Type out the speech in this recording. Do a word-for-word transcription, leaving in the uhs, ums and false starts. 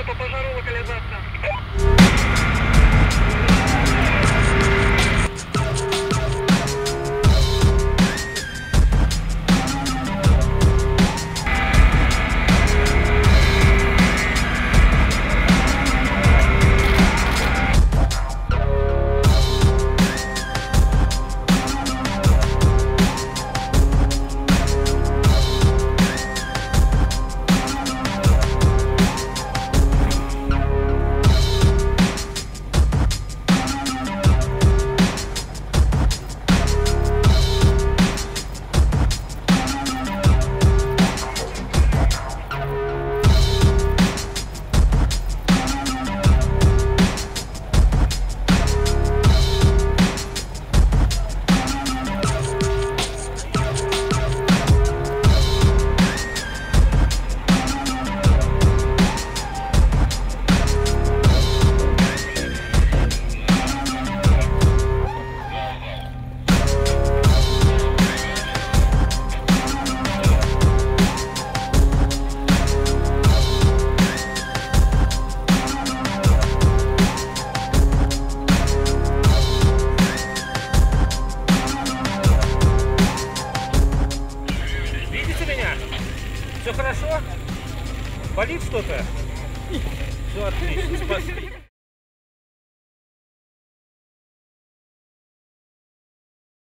Прикрою по пожару локализация. Все хорошо? Болит что-то? Все отлично, спасибо.